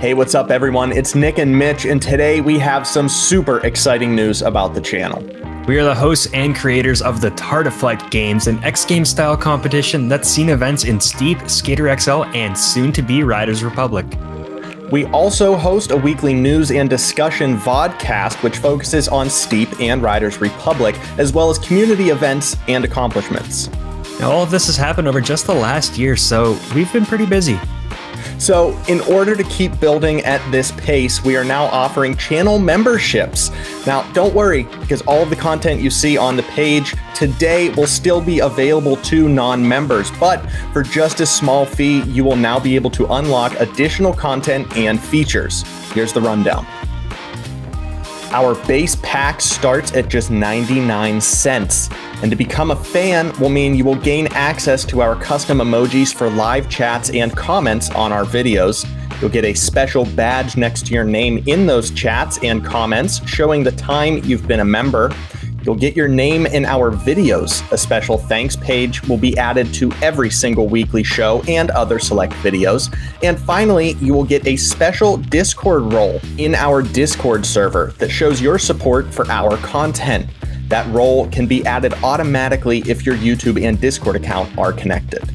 Hey, what's up everyone? It's Nick and Mitch, and today we have some super exciting news about the channel. We are the hosts and creators of the Tartiflette Games, an X Games style competition that's seen events in Steep, Skater XL, and soon to be Riders Republic. We also host a weekly news and discussion VODcast, which focuses on Steep and Riders Republic, as well as community events and accomplishments. Now, all of this has happened over just the last year, so we've been pretty busy. So in order to keep building at this pace, we are now offering channel memberships. Now, don't worry, because all of the content you see on the page today will still be available to non-members, but for just a small fee, you will now be able to unlock additional content and features. Here's the rundown. Our base pack starts at just 99 cents. And to become a fan will mean you will gain access to our custom emojis for live chats and comments on our videos. You'll get a special badge next to your name in those chats and comments showing the time you've been a member. You'll get your name in our videos. A special thanks page will be added to every single weekly show and other select videos. And finally, you will get a special Discord role in our Discord server that shows your support for our content. That role can be added automatically if your YouTube and Discord account are connected.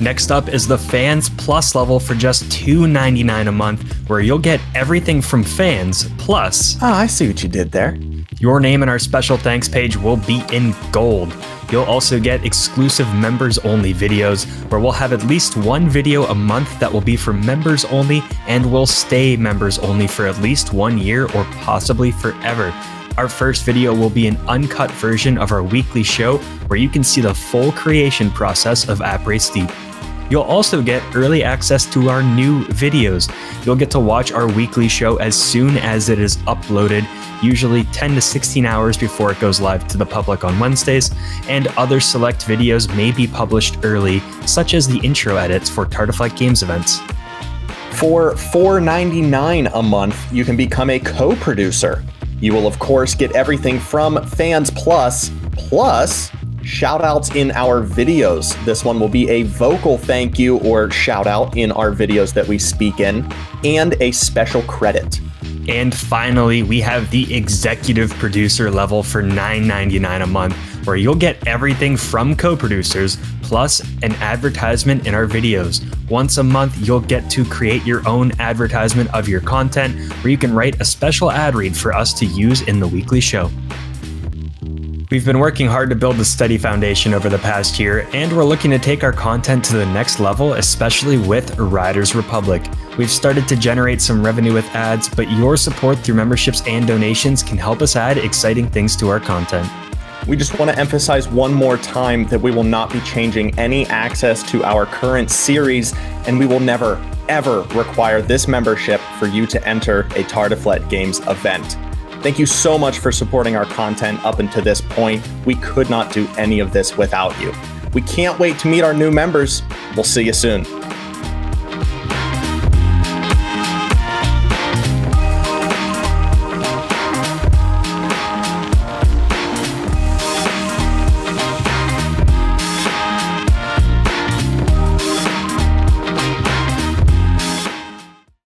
Next up is the Fans Plus level for just $2.99 a month, where you'll get everything from Fans Plus. Oh, I see what you did there. Your name in our special thanks page will be in gold. You'll also get exclusive members-only videos, where we'll have at least one video a month that will be for members only, and will stay members only for at least 1 year or possibly forever. Our first video will be an uncut version of our weekly show, where you can see the full creation process of AppRaceDeep. You'll also get early access to our new videos. You'll get to watch our weekly show as soon as it is uploaded, usually 10 to 16 hours before it goes live to the public on Wednesdays, and other select videos may be published early, such as the intro edits for Tartiflette Games events. For $4.99 a month, you can become a co-producer. You will, of course, get everything from Fans Plus, plus shoutouts in our videos. This one will be a vocal thank you or shoutout in our videos that we speak in, and a special credit. And finally, we have the executive producer level for $9.99 a month, where you'll get everything from co-producers, plus an advertisement in our videos. Once a month, you'll get to create your own advertisement of your content, where you can write a special ad read for us to use in the weekly show. We've been working hard to build a steady foundation over the past year, and we're looking to take our content to the next level, especially with Riders Republic. We've started to generate some revenue with ads, but your support through memberships and donations can help us add exciting things to our content. We just want to emphasize one more time that we will not be changing any access to our current series, and we will never, ever require this membership for you to enter a Tartiflette Games event. Thank you so much for supporting our content up until this point. We could not do any of this without you. We can't wait to meet our new members. We'll see you soon.